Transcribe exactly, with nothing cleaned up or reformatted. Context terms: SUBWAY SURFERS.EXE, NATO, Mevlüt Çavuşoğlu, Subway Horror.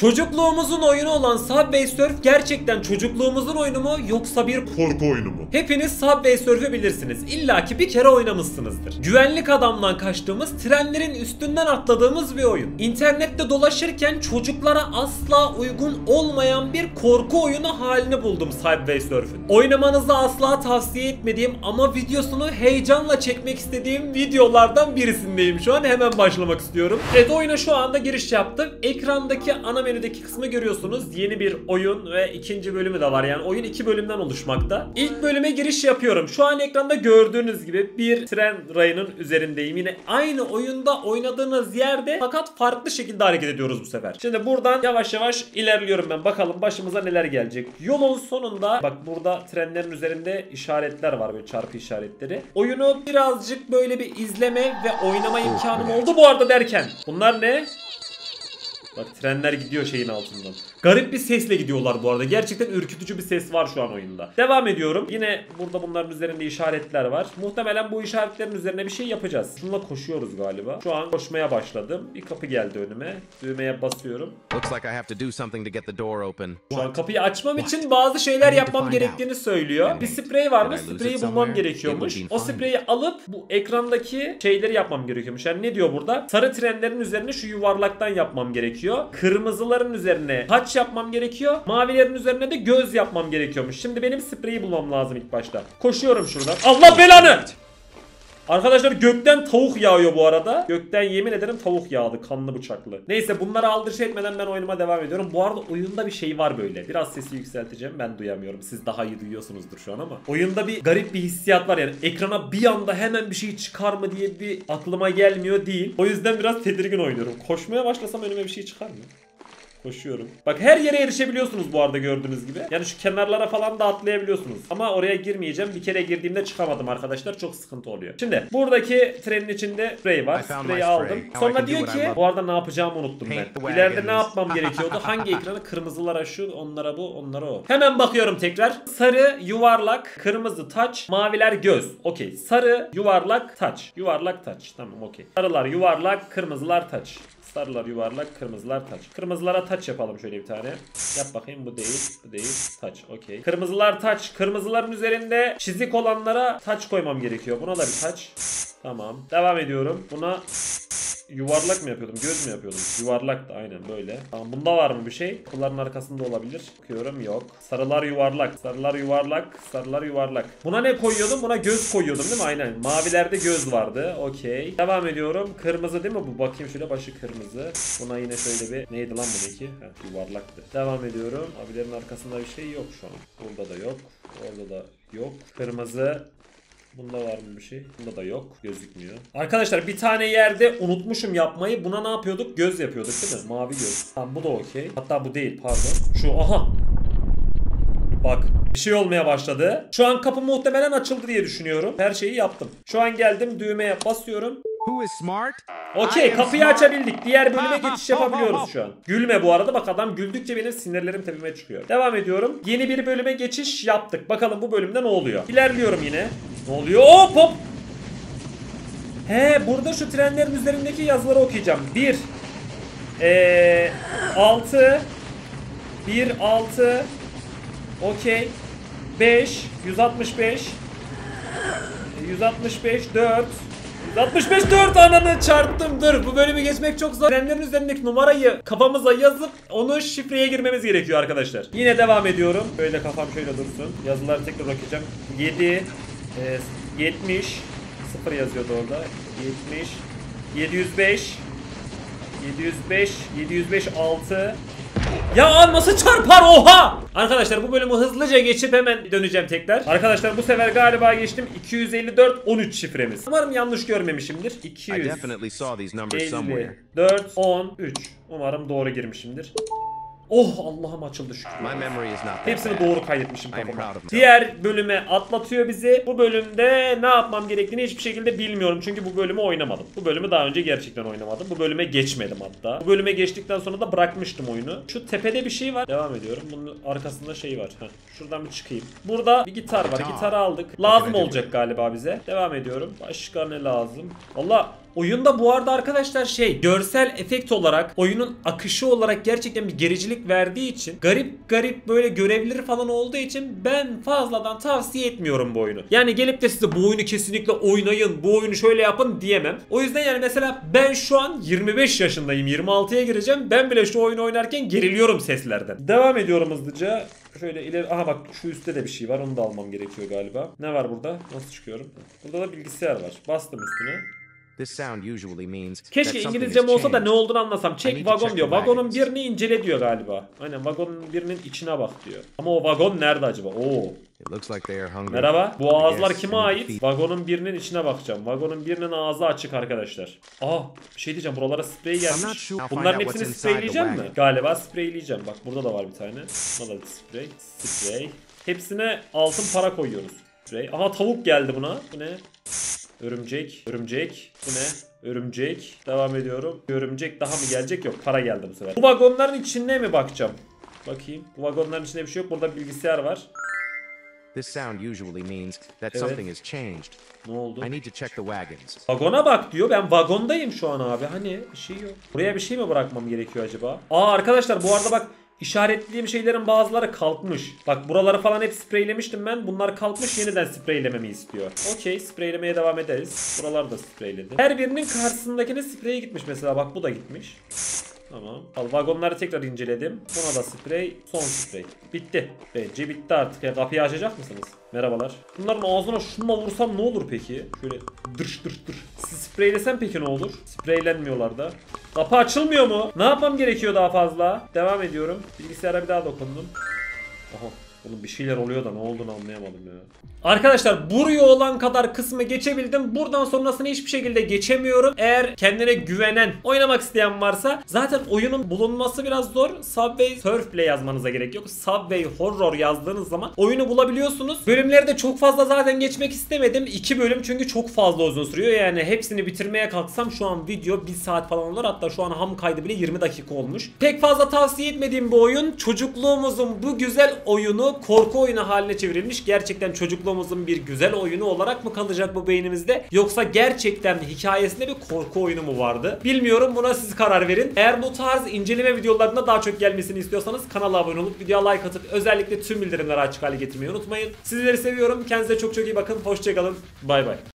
Çocukluğumuzun oyunu olan Subway Surf gerçekten çocukluğumuzun oyunu mu yoksa bir korku oyunu mu? Hepiniz Subway Surf'ü bilirsiniz. İlla ki bir kere oynamışsınızdır. Güvenlik adamdan kaçtığımız, trenlerin üstünden atladığımız bir oyun. İnternette dolaşırken çocuklara asla uygun olmayan bir korku oyunu halini buldum Subway Surf'ün. Oynamanızı asla tavsiye etmediğim ama videosunu heyecanla çekmek istediğim videolardan birisindeyim şu an. Hemen başlamak istiyorum. Evet, oyuna şu anda giriş yaptım. Ekrandaki ana menüdeki kısmı görüyorsunuz. Yeni bir oyun ve ikinci bölümü de var. Yani oyun iki bölümden oluşmakta. İlk bölüme giriş yapıyorum. Şu an ekranda gördüğünüz gibi bir tren rayının üzerindeyim. Yine aynı oyunda oynadığınız yerde fakat farklı şekilde hareket ediyoruz bu sefer. Şimdi buradan yavaş yavaş ilerliyorum ben. Bakalım başımıza neler gelecek. Yolun sonunda bak, burada trenlerin üzerinde işaretler var, böyle çarpı işaretleri. Oyunu birazcık böyle bir izleme ve oynama imkanım oldu bu arada derken. Bunlar ne? Bak, trenler gidiyor şeyin altından. Garip bir sesle gidiyorlar bu arada. Gerçekten ürkütücü bir ses var şu an oyunda. Devam ediyorum. Yine burada bunların üzerinde işaretler var. Muhtemelen bu işaretlerin üzerine bir şey yapacağız. Şununla koşuyoruz galiba. Şu an koşmaya başladım. Bir kapı geldi önüme. Düğmeye basıyorum. Şu an kapıyı açmam için bazı şeyler yapmam gerektiğini söylüyor. Bir sprey varmış. Spreyi bulmam gerekiyormuş. O spreyi alıp bu ekrandaki şeyleri yapmam gerekiyormuş. Yani ne diyor burada? Sarı trenlerin üzerine şu yuvarlaktan yapmam gerekiyor. Kırmızıların üzerine haç yapmam gerekiyor. Mavilerin üzerine de göz yapmam gerekiyormuş. Şimdi benim spreyi bulmam lazım ilk başta. Koşuyorum şuradan. Allah belanı! Arkadaşlar gökten tavuk yağıyor bu arada. Gökten yemin ederim tavuk yağdı, kanlı bıçaklı. Neyse, bunlara aldırış etmeden ben oyunuma devam ediyorum. Bu arada oyunda bir şey var böyle. Biraz sesi yükselteceğim, ben duyamıyorum. Siz daha iyi duyuyorsunuzdur şu an ama. Oyunda bir garip bir hissiyat var yani. Ekrana bir anda hemen bir şey çıkar mı diye bir aklıma gelmiyor değil. O yüzden biraz tedirgin oynuyorum. Koşmaya başlasam önüme bir şey çıkar mı? Koşuyorum. Bak, her yere erişebiliyorsunuz bu arada gördüğünüz gibi. Yani şu kenarlara falan da atlayabiliyorsunuz. Ama oraya girmeyeceğim. Bir kere girdiğimde çıkamadım arkadaşlar. Çok sıkıntı oluyor. Şimdi buradaki trenin içinde sprey var. Spreyi aldım. Sonra diyor ki, bu arada ne yapacağımı unuttum ben. İleride ne yapmam gerekiyordu? Hangi ekranı? Kırmızılara şu, onlara bu, onlara o. Hemen bakıyorum tekrar. Sarı, yuvarlak, kırmızı, taç, maviler, göz. Okey. Sarı, yuvarlak, taç. Yuvarlak, taç. Tamam, okey. Sarılar, yuvarlak, kırmızılar, taç. Sarılar yuvarlak, kırmızılar taç. Kırmızılara taç yapalım şöyle bir tane. Yap bakayım, bu değil, bu değil, taç, okey. Kırmızılar taç, kırmızıların üzerinde çizik olanlara taç koymam gerekiyor. Buna da bir taç. Tamam, devam ediyorum. Buna yuvarlak mı yapıyordum, göz mü yapıyordum? Yuvarlak da aynen böyle. Tamam, bunda var mı bir şey? Kapıların arkasında olabilir. Bakıyorum, yok. Sarılar yuvarlak, sarılar yuvarlak, sarılar yuvarlak. Buna ne koyuyordum? Buna göz koyuyordum değil mi? Aynen. Mavilerde göz vardı. Okey. Devam ediyorum. Kırmızı değil mi bu? Bakayım şöyle, başı kırmızı. Buna yine şöyle bir, neydi lan buradaki? Heh, yuvarlaktı. Devam ediyorum. Abilerin arkasında bir şey yok şu an. Burada da yok. Orada da yok. Kırmızı. Bunda var mı bir şey? Bunda da yok. Gözükmüyor. Arkadaşlar bir tane yerde unutmuşum yapmayı. Buna ne yapıyorduk? Göz yapıyorduk değil mi? Mavi göz. Tamam, bu da okey. Hatta bu değil, pardon. Şu, aha. Bak, bir şey olmaya başladı. Şu an kapı muhtemelen açıldı diye düşünüyorum. Her şeyi yaptım. Şu an geldim, düğmeye basıyorum. Okey, kapıyı açabildik. Diğer bölüme geçiş yapabiliyoruz şu an. Gülme bu arada, bak adam güldükçe benim sinirlerim tepeme çıkıyor. Devam ediyorum. Yeni bir bölüme geçiş yaptık. Bakalım bu bölümde ne oluyor? İlerliyorum yine. Ne oluyor? Hop hop. He, burada şu trenlerin üzerindeki yazıları okuyacağım. Bir ee, altı bir altı okey beş yüz altmış beş yüz altmış beş dört altmış beş dört ananı çarptım. Dur, bu bölümü geçmek çok zor. Trenlerin üzerindeki numarayı kafamıza yazıp onu şifreye girmemiz gerekiyor arkadaşlar. Yine devam ediyorum. Böyle kafam şöyle dursun. Yazıları tekrar okuyacağım. yedi e, yetmiş sıfır yazıyordu orada. yetmiş yedi yüz beş yedi yüz beş yedi yüz beş altı. Ya alması çarpar, oha! Arkadaşlar bu bölümü hızlıca geçip hemen döneceğim tekrar. Arkadaşlar bu sefer galiba geçtim. iki yüz elli dört on üç şifremiz. Umarım yanlış görmemişimdir. iki yüz elli dört on üç. Umarım doğru girmişimdir. Oh, Allah'ım açıldı şükür. Hepsini doğru kaydetmişim kafama. Diğer bölüme atlatıyor bizi. Bu bölümde ne yapmam gerektiğini hiçbir şekilde bilmiyorum. Çünkü bu bölümü oynamadım. Bu bölümü daha önce gerçekten oynamadım. Bu bölüme geçmedim hatta. Bu bölüme geçtikten sonra da bırakmıştım oyunu. Şu tepede bir şey var. Devam ediyorum. Bunun arkasında şey var. Heh. Şuradan bir çıkayım. Burada bir gitar var. Gitarı aldık. Lazım olacak galiba bize. Devam ediyorum. Başka ne lazım? Allah... Oyunda bu arada arkadaşlar şey, görsel efekt olarak, oyunun akışı olarak gerçekten bir gericilik verdiği için, garip garip böyle görevleri falan olduğu için ben fazladan tavsiye etmiyorum bu oyunu. Yani gelip de size bu oyunu kesinlikle oynayın, bu oyunu şöyle yapın diyemem. O yüzden yani mesela ben şu an yirmi beş yaşındayım, yirmi altıya gireceğim. Ben bile şu oyunu oynarken geriliyorum seslerden. Devam ediyorum hızlıca. Şöyle ileri, aha bak şu üstte de bir şey var, onu da almam gerekiyor galiba. Ne var burada? Nasıl çıkıyorum? Burada da bilgisayar var. Bastım üstüne. Keşke İngilizcem olsa da ne olduğunu anlasam. Check wagon diyor. Vagonun birini incele diyor galiba. Aynen, vagonun birinin içine bak diyor. Ama o vagon nerede acaba? Oo. Merhaba. Bu ağızlar kime ait? Vagonun birinin içine bakacağım. Vagonun birinin ağzı açık arkadaşlar. Aa, bir şey diyeceğim, buralara sprey gelmiş. Bunların hepsini spreyleyeceğim mi? Galiba spreyleyeceğim. Bak burada da var bir tane. Burada da sprey. Sprey. Hepsine altın para koyuyoruz. Sprey. Aha tavuk geldi buna. Bu ne? Örümcek, örümcek, bu ne? Örümcek, devam ediyorum. Örümcek daha mı gelecek? Yok, para geldi bu sefer. Bu vagonların içine mi bakacağım? Bakayım, bu vagonların içinde bir şey yok. Burada bilgisayar var. This sound usually means that something has changed. Ne oldu? I need to check the wagons. Vagona bak diyor. Ben vagondayım şu an abi. Hani bir şey yok. Buraya bir şey mi bırakmam gerekiyor acaba? Aa arkadaşlar bu arada bak, İşaretlediğim şeylerin bazıları kalkmış. Bak buraları falan hep spreylemiştim ben. Bunlar kalkmış, yeniden spreylememi istiyor. Okey, spreylemeye devam ederiz. Buralar da spreyledi. Her birinin karşısındakine spreye gitmiş mesela. Bak bu da gitmiş. Tamam. Al, vagonları tekrar inceledim. Buna da sprey. Son sprey. Bitti. Bence bitti artık ya. Kapıyı açacak mısınız? Merhabalar. Bunların ağzına şununla vursam ne olur peki? Şöyle dırş dırş dırş. Spreylesem peki ne olur? Spreylenmiyorlar da. Kapı açılmıyor mu? Ne yapmam gerekiyor daha fazla? Devam ediyorum. Bilgisayara bir daha dokundum. Aha. Oğlum bir şeyler oluyor da ne olduğunu anlayamadım ya. Arkadaşlar buraya olan kadar kısmı geçebildim. Buradan sonrasını hiçbir şekilde geçemiyorum. Eğer kendine güvenen, oynamak isteyen varsa, zaten oyunun bulunması biraz zor. Subway Surf bile yazmanıza gerek yok. Subway Horror yazdığınız zaman oyunu bulabiliyorsunuz. Bölümleri de çok fazla zaten geçmek istemedim. iki bölüm çünkü çok fazla uzun sürüyor. Yani hepsini bitirmeye kalksam şu an video bir saat falan olur. Hatta şu an ham kaydı bile yirmi dakika olmuş. Pek fazla tavsiye etmediğim bu oyun. Çocukluğumuzun bu güzel oyunu korku oyunu haline çevrilmiş. Gerçekten çocukluğumuzun bir güzel oyunu olarak mı kalacak bu beynimizde, yoksa gerçekten hikayesinde bir korku oyunu mu vardı bilmiyorum, buna siz karar verin. Eğer bu tarz inceleme videolarında daha çok gelmesini istiyorsanız kanala abone olup videoya like atıp özellikle tüm bildirimleri açık hale getirmeyi unutmayın. Sizleri seviyorum, kendinize çok çok iyi bakın, hoşçakalın, bay bay.